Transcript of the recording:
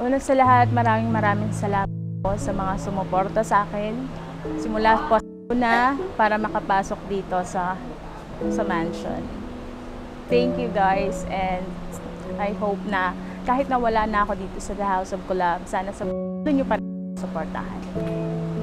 Una sa lahat, maraming salamat po sa mga sumuporta sa akin. Simula po na para makapasok dito sa mansion. Thank you guys, and I hope na kahit nawala na ako dito sa The House of Coulombs, sana sa nyo pa rin suportahan.